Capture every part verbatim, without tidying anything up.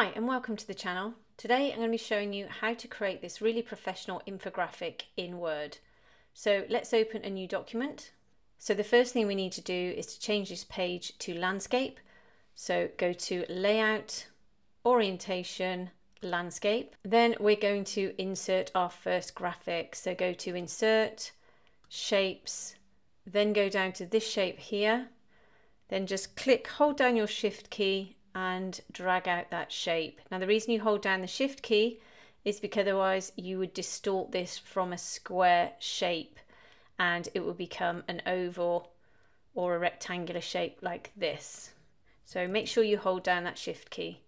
Hi and welcome to the channel. Today I'm going to be showing you how to create this really professional infographic in Word. So let's open a new document. So the first thing we need to do is to change this page to landscape. So go to layout, orientation, landscape. Then we're going to insert our first graphic. So go to insert, shapes, then go down to this shape here. Then just click, hold down your shift key and drag out that shape. Now the reason you hold down the shift key is because otherwise you would distort this from a square shape and it will become an oval or a rectangular shape like this. So make sure you hold down that shift key.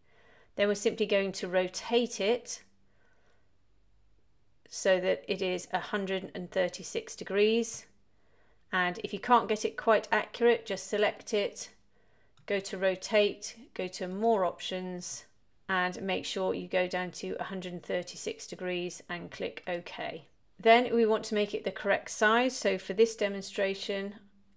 Then we're simply going to rotate it so that it is one hundred thirty-six degrees, and if you can't get it quite accurate, just select it, go to rotate, go to more options, and make sure you go down to one hundred thirty-six degrees and click OK. Then we want to make it the correct size. So for this demonstration,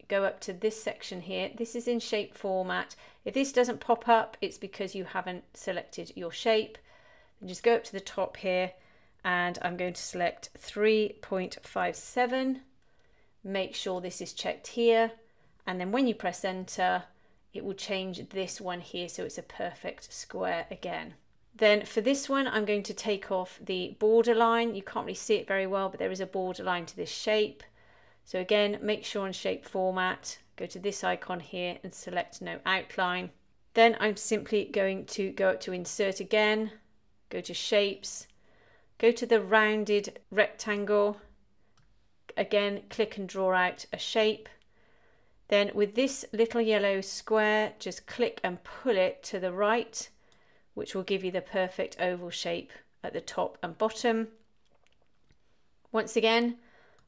go up to this section here. This is in shape format. If this doesn't pop up, it's because you haven't selected your shape. And just go up to the top here, and I'm going to select three point five seven. Make sure this is checked here, and then when you press enter, it will change this one here so it's a perfect square again. Then for this one, I'm going to take off the borderline. You can't really see it very well, but there is a borderline to this shape. So again, make sure on shape format, go to this icon here and select no outline. Then I'm simply going to go up to insert again, go to shapes, go to the rounded rectangle. Again, click and draw out a shape. Then with this little yellow square, just click and pull it to the right, which will give you the perfect oval shape at the top and bottom. Once again,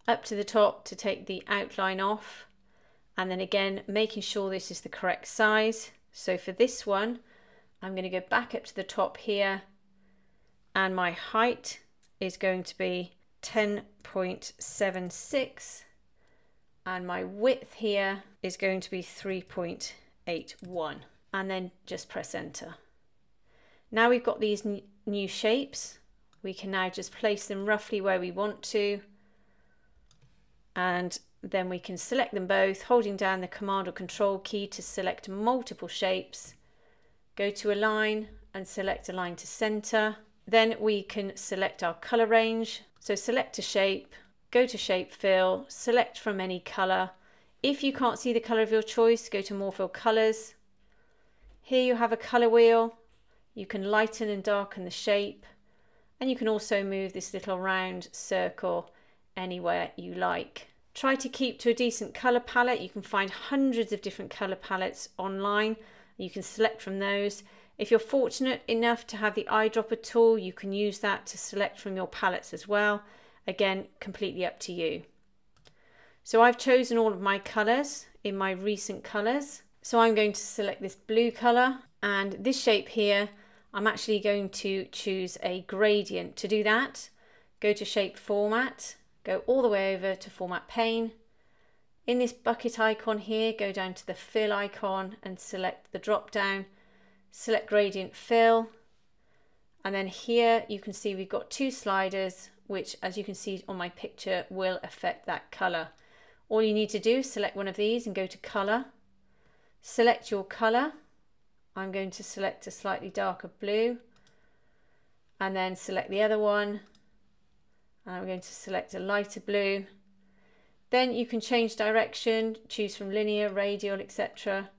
up to the top to take the outline off, and then again making sure this is the correct size. So for this one, I'm going to go back up to the top here, and my height is going to be ten point seven six. And my width here is going to be three point eight one, and then just press enter. Now we've got these new shapes. We can now just place them roughly where we want to, and then we can select them both, holding down the command or control key to select multiple shapes. Go to align and select align to center. Then we can select our color range. So select a shape, go to shape fill, select from any color. If you can't see the color of your choice, go to more fill colors. Here you have a color wheel. You can lighten and darken the shape, and you can also move this little round circle anywhere you like. Try to keep to a decent color palette. You can find hundreds of different color palettes online. You can select from those. If you're fortunate enough to have the eyedropper tool, you can use that to select from your palettes as well. Again, completely up to you. So I've chosen all of my colors in my recent colors. So I'm going to select this blue color, and this shape here, I'm actually going to choose a gradient. To do that, go to shape format, go all the way over to format pane. In this bucket icon here, go down to the fill icon and select the drop down, select gradient fill. And then here you can see we've got two sliders, which as you can see on my picture will affect that color. All you need to do is select one of these and go to color, select your color. I'm going to select a slightly darker blue, and then select the other one, and I'm going to select a lighter blue. Then you can change direction, choose from linear, radial, et cetera.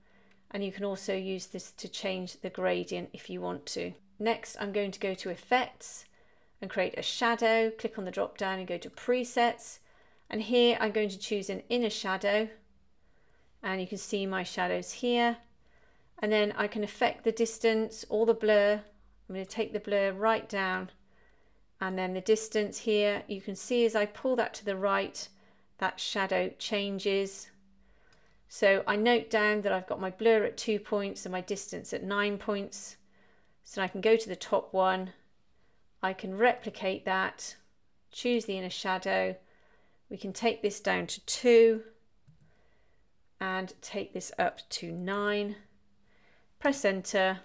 And you can also use this to change the gradient if you want to. Next, I'm going to go to effects and create a shadow. Click on the drop down and go to presets, and here I'm going to choose an inner shadow, and you can see my shadows here. And then I can affect the distance or the blur. I'm going to take the blur right down, and then the distance here, you can see as I pull that to the right, that shadow changes. So I note down that I've got my blur at two points and my distance at nine points. So I can go to the top one, I can replicate that, choose the inner shadow. We can take this down to two and take this up to nine. Press enter.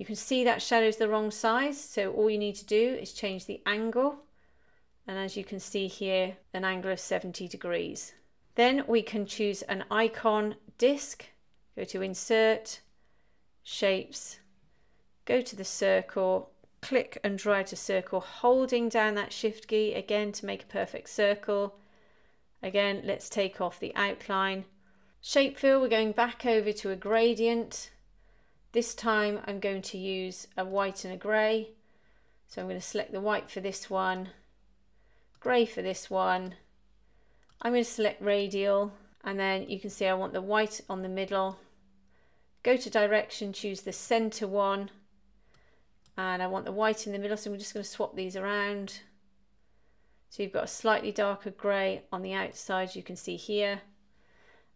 You can see that shadow's the wrong size, so all you need to do is change the angle, and as you can see here, an angle of seventy degrees. Then we can choose an icon disk, go to Insert, Shapes, go to the circle, click and drag to circle, holding down that Shift key again to make a perfect circle. Again, let's take off the outline. Shape fill, we're going back over to a gradient. This time I'm going to use a white and a grey. So I'm going to select the white for this one, grey for this one. I'm going to select radial, and then you can see I want the white on the middle. Go to direction, choose the centre one, and I want the white in the middle, so I'm just going to swap these around. So you've got a slightly darker grey on the outside, you can see here.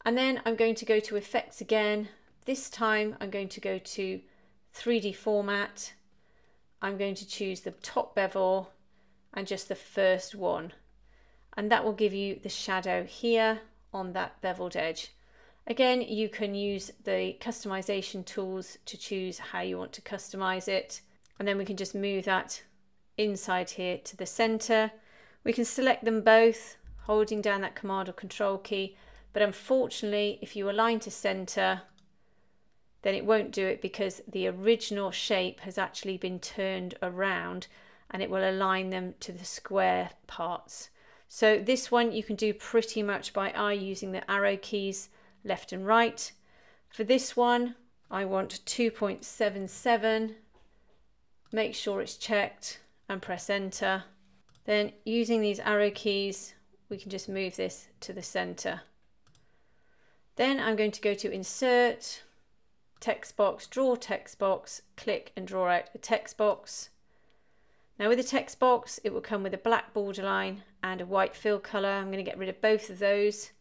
And then I'm going to go to effects again. This time I'm going to go to three D format. I'm going to choose the top bevel and just the first one. And that will give you the shadow here on that beveled edge. Again, you can use the customization tools to choose how you want to customize it. And then we can just move that inside here to the center. We can select them both, holding down that Command or Control key. But unfortunately, if you align to center, then it won't do it because the original shape has actually been turned around and it will align them to the square parts. So this one you can do pretty much by eye using the arrow keys left and right. For this one, I want two point seven seven. Make sure it's checked and press enter. Then using these arrow keys, we can just move this to the center. Then I'm going to go to Insert, Text Box, Draw Text Box, click and draw out a text box. Now with a text box, it will come with a black borderline and a white fill color. I'm going to get rid of both of those.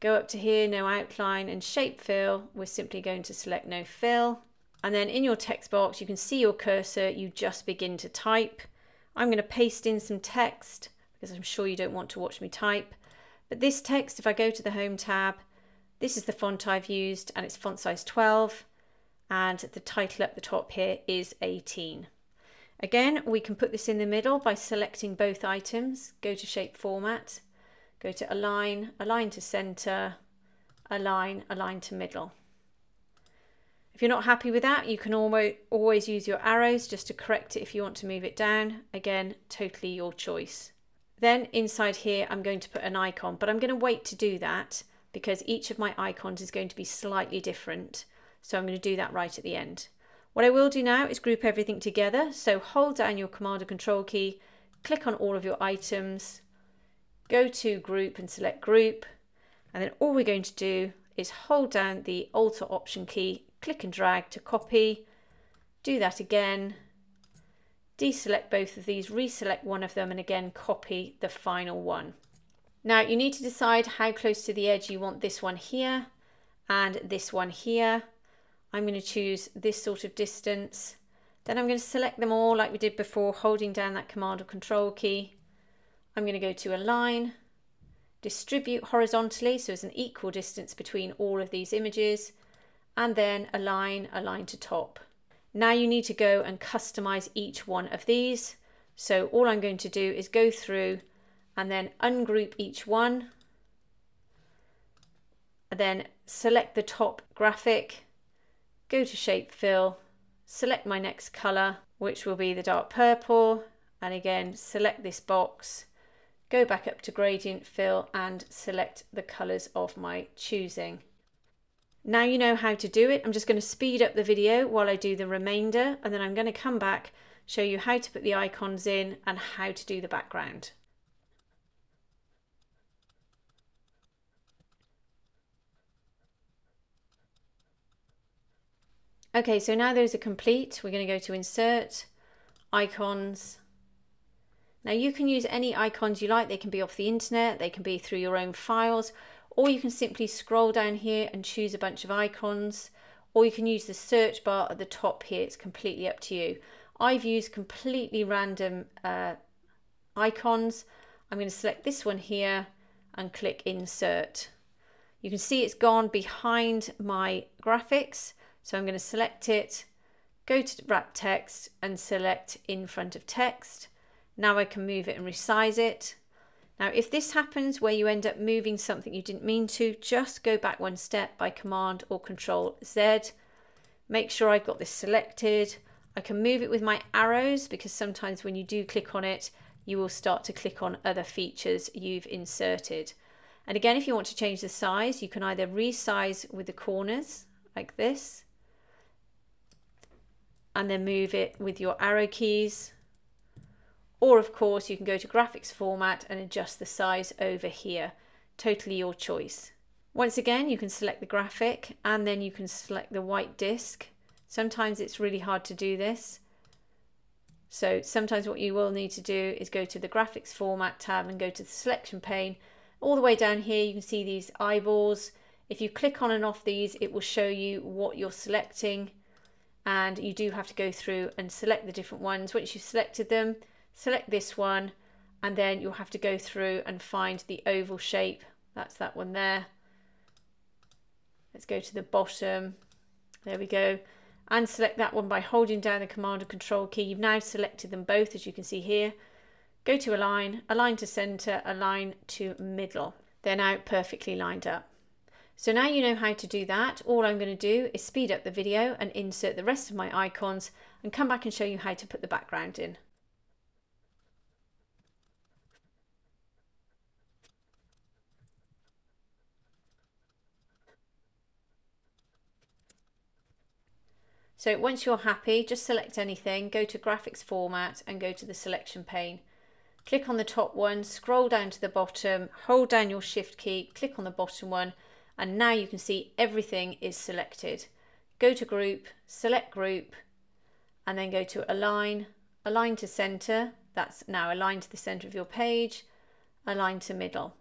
Go up to here, no outline, and shape fill. We're simply going to select no fill. And then in your text box, you can see your cursor. You just begin to type. I'm going to paste in some text because I'm sure you don't want to watch me type. But this text, if I go to the Home tab, this is the font I've used, and it's font size twelve. And the title up the top here is eighteen. Again, we can put this in the middle by selecting both items. Go to Shape Format, go to Align, Align to Center, Align, Align to Middle. If you're not happy with that, you can always use your arrows just to correct it if you want to move it down. Again, totally your choice. Then inside here, I'm going to put an icon, but I'm going to wait to do that because each of my icons is going to be slightly different. So I'm going to do that right at the end. What I will do now is group everything together. So hold down your Command or Control key, click on all of your items, go to Group and select Group. And then all we're going to do is hold down the Alt or Option key, click and drag to copy. Do that again. Deselect both of these, reselect one of them, and again copy the final one. Now you need to decide how close to the edge you want this one here and this one here. I'm going to choose this sort of distance. Then I'm going to select them all like we did before, holding down that Command or Control key. I'm going to go to Align, Distribute Horizontally, so it's an equal distance between all of these images, and then Align, Align to Top. Now you need to go and customize each one of these. So all I'm going to do is go through and then ungroup each one, and then select the top graphic. Go to Shape Fill, select my next color, which will be the dark purple. And again, select this box, go back up to Gradient Fill and select the colors of my choosing. Now you know how to do it. I'm just going to speed up the video while I do the remainder, and then I'm going to come back, show you how to put the icons in and how to do the background. Okay, so now those are complete. We're going to go to Insert, Icons. Now you can use any icons you like. They can be off the internet, they can be through your own files, or you can simply scroll down here and choose a bunch of icons, or you can use the search bar at the top here. It's completely up to you. I've used completely random uh, icons. I'm going to select this one here and click Insert. You can see it's gone behind my graphics. So I'm going to select it, go to wrap text and select in front of text. Now I can move it and resize it. Now, if this happens where you end up moving something you didn't mean to, just go back one step by Command or Control Z. Make sure I've got this selected. I can move it with my arrows, because sometimes when you do click on it, you will start to click on other features you've inserted. And again, if you want to change the size, you can either resize with the corners like this, and then move it with your arrow keys. Or of course, you can go to graphics format and adjust the size over here. Totally your choice. Once again, you can select the graphic and then you can select the white disk. Sometimes it's really hard to do this. So sometimes what you will need to do is go to the graphics format tab and go to the selection pane. All the way down here, you can see these eyeballs. If you click on and off these, it will show you what you're selecting. And you do have to go through and select the different ones. Once you've selected them, select this one, and then you'll have to go through and find the oval shape. That's that one there. Let's go to the bottom. There we go. And select that one by holding down the Command and Control key. You've now selected them both, as you can see here. Go to align, align to center, align to middle. They're now perfectly lined up. So now you know how to do that. All I'm going to do is speed up the video and insert the rest of my icons and come back and show you how to put the background in. So once you're happy, just select anything, go to graphics format and go to the selection pane. Click on the top one, scroll down to the bottom, hold down your shift key, click on the bottom one, and now you can see everything is selected. Go to group, select group, and then go to align, align to center. That's now aligned to the center of your page, align to middle.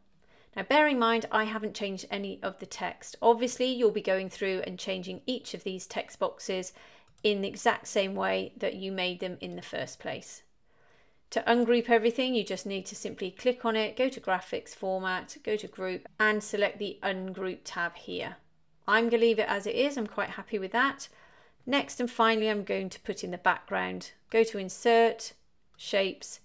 Now, bear in mind, I haven't changed any of the text. Obviously, you'll be going through and changing each of these text boxes in the exact same way that you made them in the first place. To ungroup everything, you just need to simply click on it, go to graphics format, go to group, and select the ungroup tab here. I'm going to leave it as it is. I'm quite happy with that. Next and finally, I'm going to put in the background. Go to insert, shapes,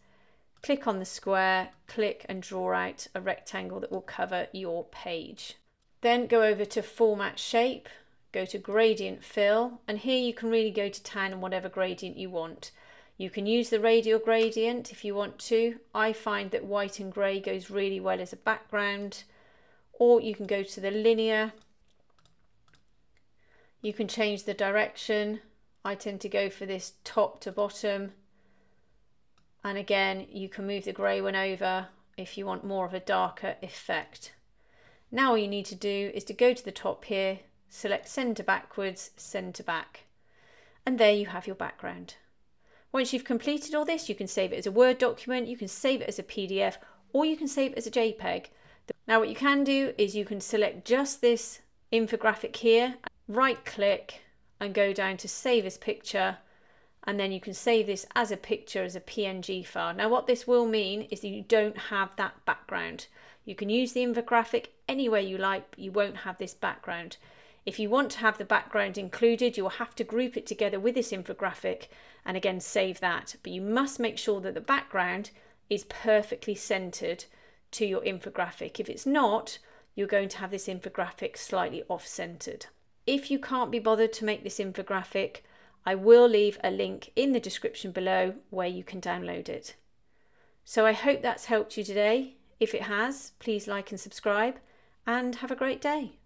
click on the square, click and draw out a rectangle that will cover your page. Then go over to Format Shape, go to Gradient Fill, and here you can really go to town on whatever gradient you want. You can use the radial gradient if you want to. I find that white and grey goes really well as a background. Or you can go to the linear. You can change the direction. I tend to go for this top to bottom. And again, you can move the grey one over if you want more of a darker effect. Now all you need to do is to go to the top here, select centre backwards, centre back. And there you have your background. Once you've completed all this, you can save it as a Word document, you can save it as a P D F, or you can save it as a JPEG. Now what you can do is you can select just this infographic here, right click and go down to Save as Picture. And then you can save this as a picture, as a P N G file. Now what this will mean is that you don't have that background. You can use the infographic anywhere you like, but you won't have this background. If you want to have the background included, you will have to group it together with this infographic and again save that. But you must make sure that the background is perfectly centered to your infographic. If it's not, you're going to have this infographic slightly off-centered. If you can't be bothered to make this infographic, I will leave a link in the description below where you can download it. So I hope that's helped you today. If it has, please like and subscribe, and have a great day.